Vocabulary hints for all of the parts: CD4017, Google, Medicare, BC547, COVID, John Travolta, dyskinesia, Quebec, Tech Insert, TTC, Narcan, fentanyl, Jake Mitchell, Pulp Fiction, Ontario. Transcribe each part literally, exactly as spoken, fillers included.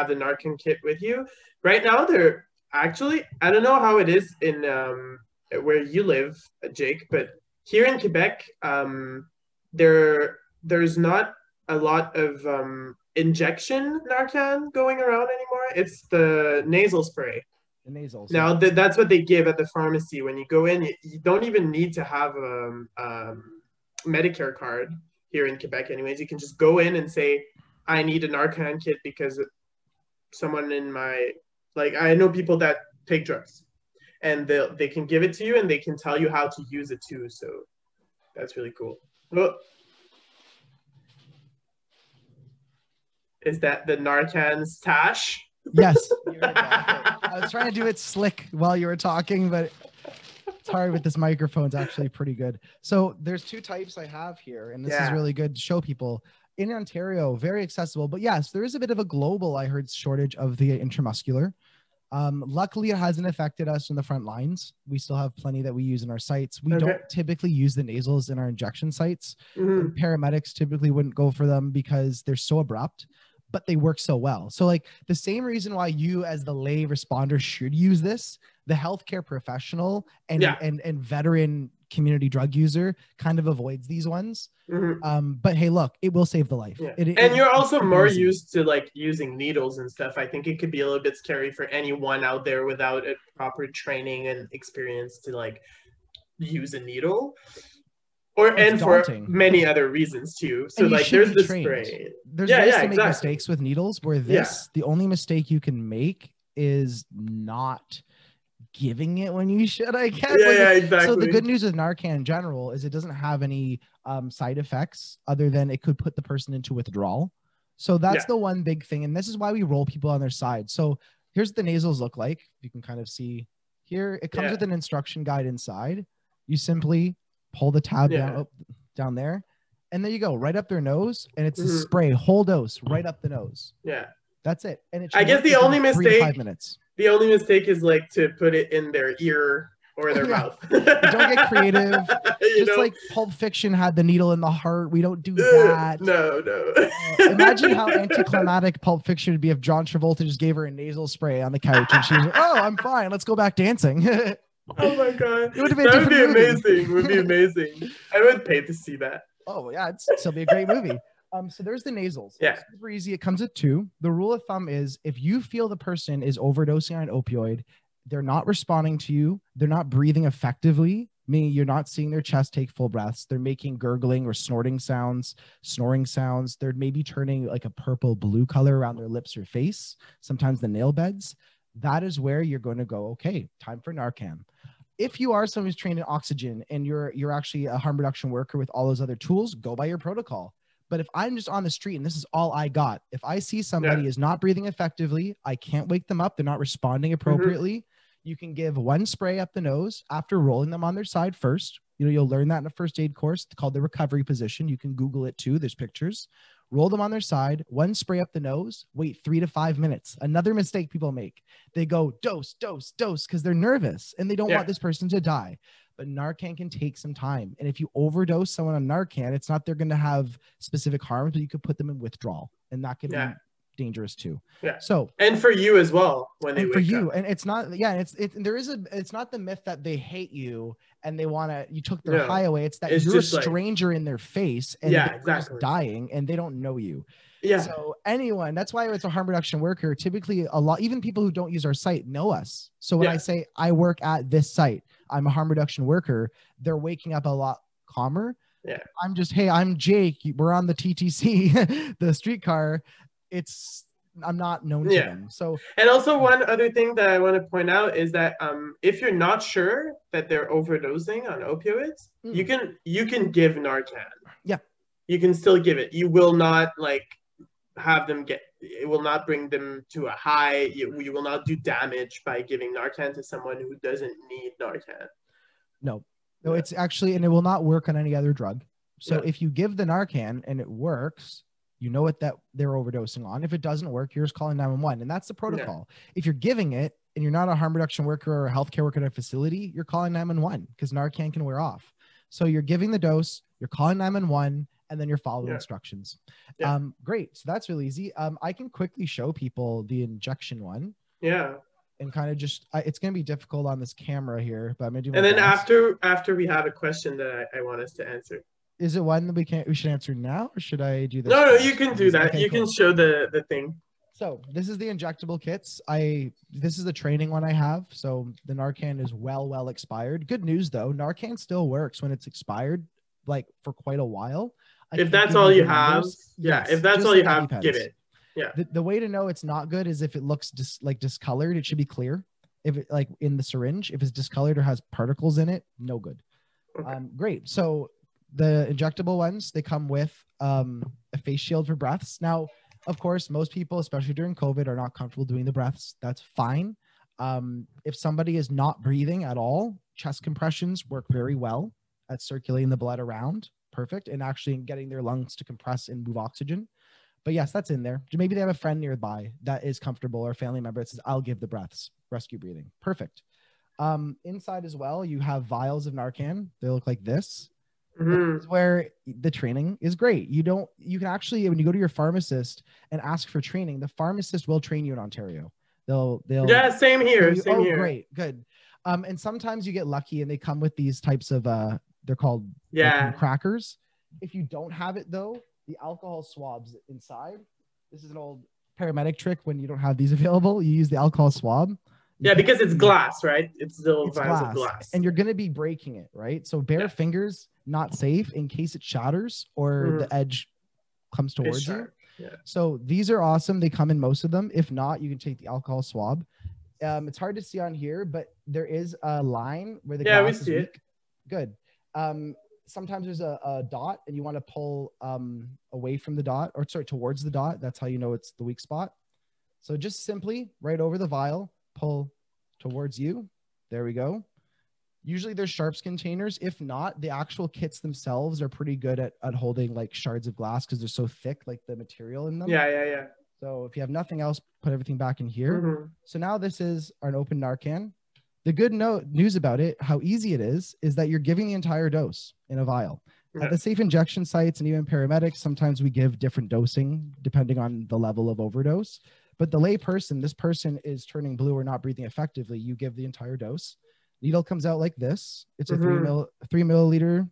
have the Narcan kit with you. Right now, they're actually, I don't know how it is in um, where you live, Jake, but here in Quebec, um, there there's not a lot of um, injection Narcan going around anymore. It's the nasal spray. The nasal spray. Now, th that's what they give at the pharmacy. When you go in, you, you don't even need to have a um, um, Medicare card here in Quebec anyways. You can just go in and say, I need a Narcan kit because someone in my, like, I know people that take drugs, and they they can give it to you, and they can tell you how to use it too. So that's really cool. Well, is that the Narcan stash? Yes. I was trying to do it slick while you were talking, but it's hard with this microphone. It's actually pretty good. So there's two types I have here, and this yeah. is really good to show people. In Ontario, very accessible, but yes, there is a bit of a global, I heard, shortage of the intramuscular. Um, luckily, it hasn't affected us in the front lines. We still have plenty that we use in our sites. We okay. don't typically use the nasals in our injection sites. Mm-hmm. Paramedics typically wouldn't go for them because they're so abrupt, but they work so well. So like the same reason why you as the lay responder should use this, the healthcare professional and, yeah. and, and veteran community drug user kind of avoids these ones. Mm-hmm. Um, but hey, look, it will save the life. Yeah. It, it, and you're also more used to like using needles and stuff. I think it could be a little bit scary for anyone out there without a proper training and experience to like use a needle. Or, and daunting. For many other reasons too. So like there's the trained. spray. There's yeah, ways yeah, to make exactly. mistakes with needles where this, yeah. the only mistake you can make is not giving it when you should, I guess. Yeah, like, yeah, exactly. So the good news with Narcan in general is it doesn't have any um, side effects other than it could put the person into withdrawal. So that's yeah. the one big thing. And this is why we roll people on their side. So here's what the nasals look like. You can kind of see here. It comes yeah. with an instruction guide inside. You simply pull the tab yeah. down, oh, down there, and there you go, right up their nose, and it's mm-hmm. a spray, whole dose, right up the nose. Yeah, that's it. And it I guess the only mistake, five minutes. The only mistake is like to put it in their ear or their yeah. mouth. Don't get creative. Just know? Like Pulp Fiction had the needle in the heart. We don't do that. No, no. Uh, imagine how anticlimactic Pulp Fiction would be if John Travolta just gave her a nasal spray on the couch and she was like, "Oh, I'm fine. Let's go back dancing." Oh my god, it would have been that would be amazing. It would be amazing. I would pay to see that. Oh yeah, it'd still be a great movie. Um, so there's the nasals. Yeah, it's super easy. It comes with two. The rule of thumb is if you feel the person is overdosing on an opioid, they're not responding to you, they're not breathing effectively, meaning you're not seeing their chest take full breaths, they're making gurgling or snorting sounds, snoring sounds, they're maybe turning like a purple blue color around their lips or face, sometimes the nail beds. That is where you're going to go, okay, time for Narcan. If you are someone who's trained in oxygen and you're, you're actually a harm reduction worker with all those other tools, go by your protocol. But if I'm just on the street and this is all I got, if I see somebody yeah. is not breathing effectively, I can't wake them up, they're not responding appropriately, mm-hmm. you can give one spray up the nose after rolling them on their side first. You know, you'll learn that in a first aid course called the recovery position. You can Google it too, there's pictures. Roll them on their side, one spray up the nose, wait three to five minutes. Another mistake people make. They go dose, dose, dose, because they're nervous and they don't yeah. want this person to die. But Narcan can take some time. And if you overdose someone on Narcan, it's not they're going to have specific harms, but you could put them in withdrawal. And that can yeah. be dangerous too. Yeah. So and for you as well when they and wake for you up. And it's not yeah it's it there is a it's not the myth that they hate you and they want to you took their no. high away. It's that it's you're a stranger like, in their face and yeah, they're exactly. just dying and they don't know you. Yeah. So anyone, that's why it's a harm reduction worker. Typically a lot, even people who don't use our site know us. So when yeah. I say I work at this site, I'm a harm reduction worker, they're waking up a lot calmer. Yeah. I'm just, hey, I'm Jake. We're on the T T C, the streetcar. It's I'm not known to yeah. them. So and also one other thing that I want to point out is that um if you're not sure that they're overdosing on opioids, mm. you can you can give Narcan. Yeah. You can still give it. You will not like have them get it will not bring them to a high. You, you will not do damage by giving Narcan to someone who doesn't need Narcan. No. No, yeah. it's actually and it will not work on any other drug. So yeah. if you give the Narcan and it works, you know what that they're overdosing on. If it doesn't work, you're just calling nine one one. And that's the protocol. Yeah. If you're giving it and you're not a harm reduction worker or a healthcare worker at a facility, you're calling nine one one because Narcan can wear off. So you're giving the dose, you're calling nine one one, and then you're following yeah. instructions. Yeah. Um, great. So that's really easy. Um, I can quickly show people the injection one. Yeah. And kind of just, I, it's going to be difficult on this camera here, but I'm going to do my And then best. after after we have a question that I, I want us to answer. Is it one that we can't, we should answer now, or should I do this? No, no, you can do that. Okay, you cool. can show the, the thing. So this is the injectable kits. I, this is the training one I have. So the Narcan is well, well expired. Good news though, Narcan still works when it's expired, like for quite a while. I if that's all you numbers. have, yeah, yes, if that's all you have, pens. give it. Yeah. The, the way to know it's not good is if it looks dis, like discolored, it should be clear. If it like in the syringe, if it's discolored or has particles in it, no good. Okay. Um, great. So the injectable ones, they come with um, a face shield for breaths. Now, of course, most people, especially during COVID, are not comfortable doing the breaths. That's fine. Um, if somebody is not breathing at all, chest compressions work very well at circulating the blood around. Perfect. And actually getting their lungs to compress and move oxygen. But yes, that's in there. Maybe they have a friend nearby that is comfortable, or a family member that says, I'll give the breaths, rescue breathing. Perfect. Um, inside as well, you have vials of Narcan. They look like this. Mm-hmm. This is where the training is great. You don't, you can actually, when you go to your pharmacist and ask for training, the pharmacist will train you in Ontario. They'll, they'll. Yeah, same here. You, same oh, here. Great. Good. Um, and sometimes you get lucky and they come with these types of, uh, they're called yeah. crackers. If you don't have it though, the alcohol swabs inside. This is an old paramedic trick when you don't have these available. You use the alcohol swab. Yeah, because it's glass, right? It's still it's glass. Of glass. And you're going to be breaking it, right? So bare yeah. fingers, not safe in case it shatters or mm-hmm. the edge comes towards you. Yeah. So these are awesome. They come in most of them. If not, you can take the alcohol swab. Um, it's hard to see on here, but there is a line where the yeah, glass we see is weak. It. Good. Um, sometimes there's a, a dot and you want to pull um, away from the dot or sorry, towards the dot. That's how you know it's the weak spot. So just simply right over the vial, pull towards you. There we go. Usually there's sharps containers. If not, the actual kits themselves are pretty good at, at holding like shards of glass because they're so thick, like the material in them. Yeah, yeah, yeah. So if you have nothing else, put everything back in here. Mm-hmm. So now this is an open Narcan. The good no- news about it, how easy it is, is that you're giving the entire dose in a vial. Yeah. At the safe injection sites and even paramedics, sometimes we give different dosing depending on the level of overdose. But the lay person, this person is turning blue or not breathing effectively. You give the entire dose. Needle comes out like this. It's mm-hmm. a three, mil, three milliliter.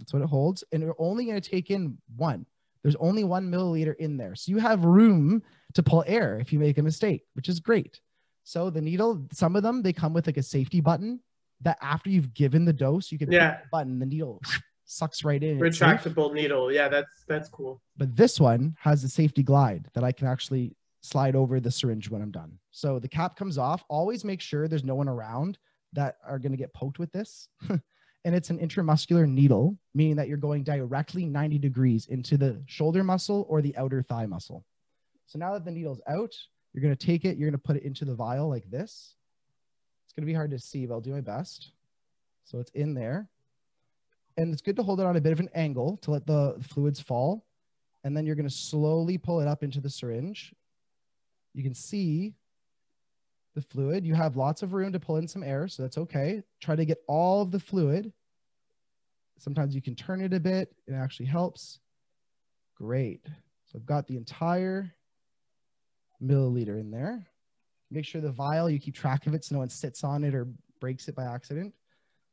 That's what it holds. And you're only going to take in one. There's only one milliliter in there. So you have room to pull air if you make a mistake, which is great. So the needle, some of them, they come with like a safety button that after you've given the dose, you can yeah. hit the button, the needle sucks right in. Retractable needle. Yeah, that's that's cool. But this one has a safety glide that I can actually slide over the syringe when I'm done. So the cap comes off. Always make sure there's no one around that are going to get poked with this. And it's an intramuscular needle, meaning that you're going directly ninety degrees into the shoulder muscle or the outer thigh muscle. So now that the needle's out, you're going to take it. You're going to put it into the vial like this. It's going to be hard to see, but I'll do my best. So it's in there. And it's good to hold it on a bit of an angle to let the fluids fall. And then you're going to slowly pull it up into the syringe. You can see the fluid. You have lots of room to pull in some air, so that's okay. Try to get all of the fluid. Sometimes you can turn it a bit. It actually helps. Great. So I've got the entire milliliter in there. Make sure the vial, you keep track of it so no one sits on it or breaks it by accident.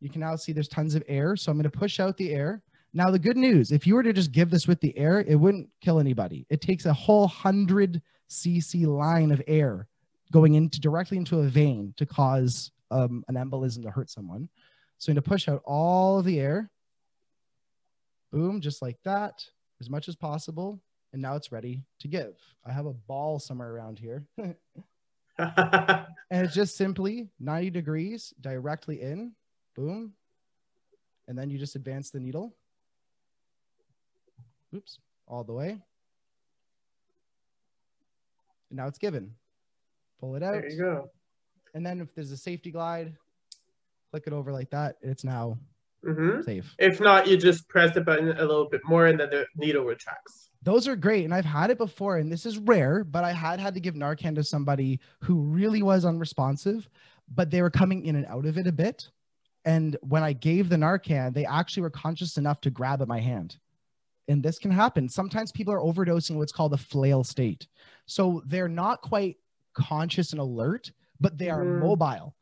You can now see there's tons of air. So I'm going to push out the air. Now, the good news, if you were to just give this with the air, it wouldn't kill anybody. It takes a whole hundred C C line of air going into directly into a vein to cause um, an embolism to hurt someone. So I'm going to push out all of the air. Boom, just like that, as much as possible. And now it's ready to give. I have a ball somewhere around here. And it's just simply ninety degrees directly in. Boom. And then you just advance the needle. Oops, all the way. And now it's given. Pull it out. There you go. And then if there's a safety glide, click it over like that. It's now mm-hmm. safe. If not, you just press the button a little bit more and then the needle retracts. Those are great. And I've had it before, and this is rare, but I had had to give Narcan to somebody who really was unresponsive, but they were coming in and out of it a bit. And when I gave the Narcan, they actually were conscious enough to grab at my hand. and this can happen. Sometimes people are overdosing what's called the flail state. So they're not quite conscious and alert, but they are mm. mobile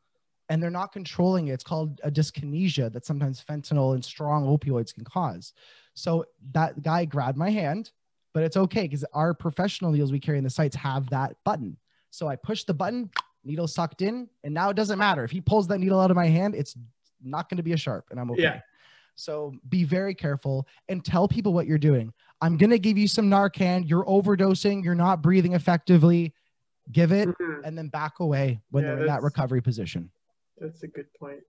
and they're not controlling it. It's called a dyskinesia that sometimes fentanyl and strong opioids can cause. So that guy grabbed my hand, but it's okay because our professional needles we carry in the sites have that button. So I pushed the button, needle sucked in, and now it doesn't matter. If he pulls that needle out of my hand, it's not going to be a sharp and I'm okay. Yeah. So be very careful and tell people what you're doing. I'm going to give you some Narcan. You're overdosing. You're not breathing effectively. Give it mm-hmm. and then back away when yeah, they're in that recovery position. That's a good point.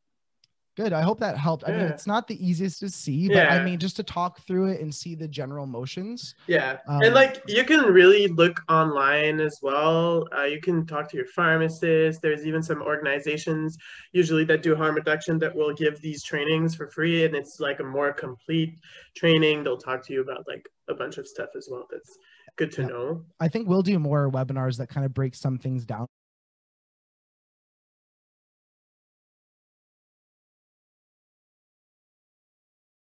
Good. I hope that helped. Yeah. I mean, it's not the easiest to see, but yeah. I mean, just to talk through it and see the general motions. Yeah. Um, and like, you can really look online as well. Uh, you can talk to your pharmacist. There's even some organizations usually that do harm reduction that will give these trainings for free. And it's like a more complete training. They'll talk to you about like a bunch of stuff as well. That's good to yeah. know. I think we'll do more webinars that kind of break some things down.